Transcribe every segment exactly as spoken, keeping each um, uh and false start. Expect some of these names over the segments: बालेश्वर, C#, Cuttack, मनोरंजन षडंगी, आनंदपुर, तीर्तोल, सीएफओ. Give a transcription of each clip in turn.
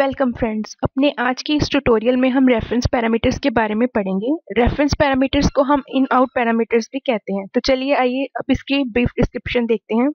Welcome friends, अपने आज के इस ट्यूटोरियल में हम रेफरेंस पैरामीटर्स के बारे में पढ़ेंगे। रेफरेंस पैरामीटर्स को हम इन आउट पैरामीटर्स भी कहते हैं। तो चलिए आइए अब इसकी ब्रीफ डिस्क्रिप्शन देखते हैं।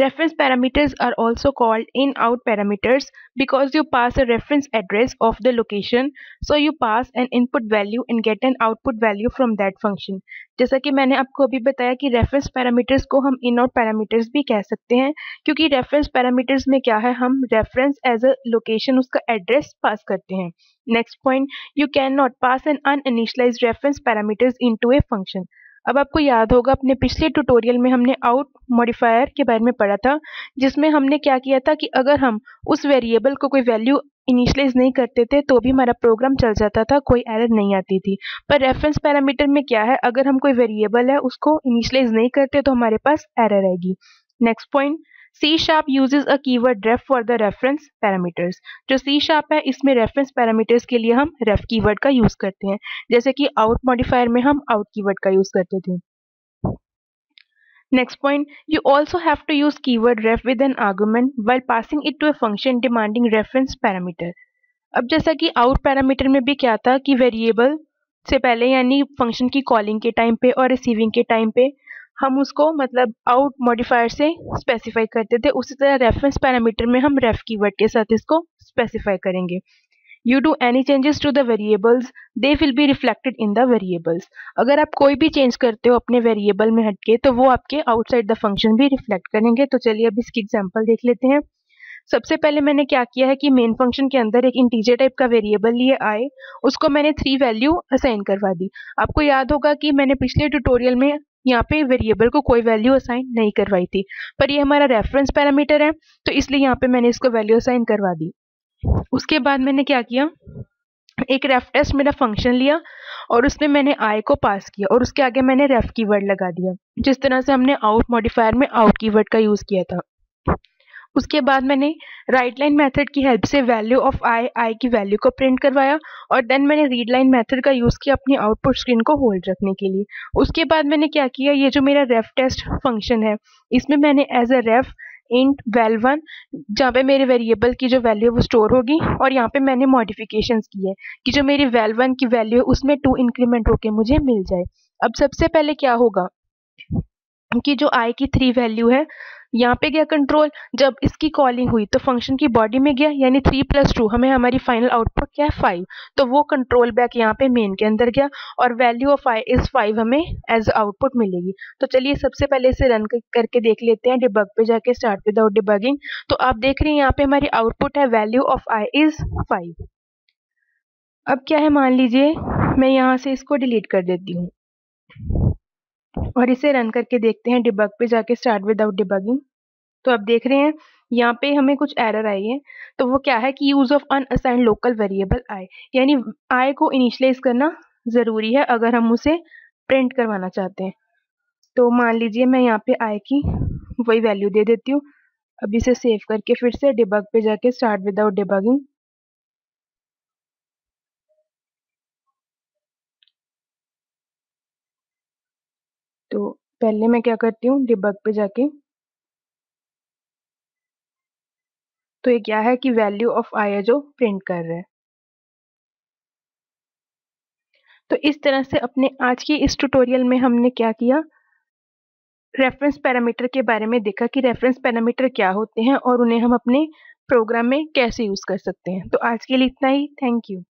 Reference parameters are also called in-out parameters because you pass a reference address of the location, so you pass an input value and get an output value from that function. जैसा कि मैंने आपको अभी बताया कि reference parameters को हम in-out parameters भी कह सकते हैं, क्योंकि reference parameters में क्या है, हम reference as a location उसका address pass करते हैं। Next point, you cannot pass an uninitialized reference parameters into a function. अब आपको याद होगा अपने पिछले ट्यूटोरियल में हमने आउट मॉडिफायर के बारे में पढ़ा था, जिसमें हमने क्या किया था कि अगर हम उस वेरिएबल को कोई वैल्यू इनिशियलाइज नहीं करते थे तो भी हमारा प्रोग्राम चल जाता था, कोई एरर नहीं आती थी। पर रेफरेंस पैरामीटर में क्या है, अगर हम कोई वेरिएबल है उसको इनिशियलाइज नहीं करते तो हमारे पास एरर आएगी। Next point, C sharp uses a keyword ref for the reference parameters. जो सी शार्प है इसमें रेफरेंस पैरामीटर्स के लिए हम रेफ कीवर्ड का यूज करते हैं, जैसे कि आउट मॉडिफायर में हम आउट कीवर्ड का यूज करते थे। Next point, you also have to use keyword ref with an argument while passing it to a function demanding reference parameter. अब जैसा कि आउट पैरामीटर में भी क्या था कि वेरिएबल से पहले यानी फंक्शन की कॉलिंग के टाइम पे और रिसीविंग के टाइम पे हम उसको मतलब आउट मॉडिफायर से स्पेसिफाई करते थे, उसी तरह रेफरेंस पैरामीटर में हम रेफ कीवर्ड के साथ इसको स्पेसिफाई करेंगे। You do any changes to the variables, they will be reflected in the variables. अगर आप कोई भी चेंज करते हो अपने वेरिएबल में हटके तो वो आपके आउटसाइड द फंक्शन भी रिफ्लेक्ट करेंगे। तो चलिए अब इसकी एग्जांपल देख लेते हैं। सबसे पहले मैंने क्या किया है कि मेन फंक्शन के अंदर एक इंटीजर टाइप का वेरिएबल लिए आए, उसको मैंने थ्री वैल्यू असाइन करवा दी। आपको याद होगा कि मैंने पिछले ट्यूटोरियल में यहाँ पे वेरिएबल को कोई वैल्यू असाइन नहीं करवाई थी, पर ये हमारा रेफरेंस पैरामीटर है तो इसलिए यहाँ पे मैंने इसको वैल्यू असाइन करवा दी। उसके बाद मैंने क्या किया, एक रेफ टेस्ट मेरा फंक्शन लिया और उसमें मैंने आई को पास किया और उसके आगे मैंने रेफ कीवर्ड लगा दिया, जिस तरह से हमने आउट मॉडिफायर में आउट कीवर्ड का यूज़ किया था। उसके बाद मैंने राइट लाइन मैथड की हेल्प से वैल्यू ऑफ आई आई की वैल्यू को प्रिंट करवाया और देन मैंने रीड लाइन मैथड का यूज़ किया अपनी आउटपुट स्क्रीन को होल्ड रखने के लिए। उसके बाद मैंने क्या किया, ये जो मेरा रेफ टेस्ट फंक्शन है इसमें मैंने as a ref int val one, जहाँ पे मेरे वेरिएबल की जो वैल्यू है वो स्टोर होगी, और यहाँ पे मैंने मॉडिफिकेशंस की है कि जो मेरी वैल वन की वैल्यू है उसमें टू इंक्रीमेंट होके मुझे मिल जाए। अब सबसे पहले क्या होगा कि जो आई की थ्री वैल्यू है यहाँ पे गया कंट्रोल, जब इसकी कॉलिंग हुई तो फंक्शन की बॉडी में गया, यानी थ्री प्लस टू हमें हमारी फाइनल आउटपुट क्या है, फाइव। तो वो कंट्रोल बैक यहाँ पे मेन के अंदर गया और value of I is five हमें एज आउटपुट मिलेगी। तो चलिए सबसे पहले इसे रन करके देख लेते हैं। डिबग पे जाके स्टार्ट विदाउट डिबगिंग, तो आप देख रहे हैं यहाँ पे हमारी आउटपुट है value of I is five. अब क्या है, मान लीजिए मैं यहाँ से इसको डिलीट कर देती हूँ और इसे रन करके देखते हैं। डिबग पे जाके स्टार्ट विदाउट डिबगिंग, तो आप देख रहे हैं यहाँ पे हमें कुछ एरर आई है। तो वो क्या है कि use of unassigned local variable I, यानी आई को इनिशियलाइज करना ज़रूरी है अगर हम उसे प्रिंट करवाना चाहते हैं। तो मान लीजिए मैं यहाँ पे आई की वही वैल्यू दे देती हूँ। अब इसे सेव करके फिर से डिबग पे जाके स्टार्ट विदाउट डिबगिंग, तो पहले मैं क्या करती हूँ डिबग पे जाके, तो ये क्या है कि वैल्यू ऑफ आई है जो प्रिंट कर रहा है। तो इस तरह से अपने आज के इस ट्यूटोरियल में हमने क्या किया, रेफरेंस पैरामीटर के बारे में देखा कि रेफरेंस पैरामीटर क्या होते हैं और उन्हें हम अपने प्रोग्राम में कैसे यूज कर सकते हैं। तो आज के लिए इतना ही, थैंक यू।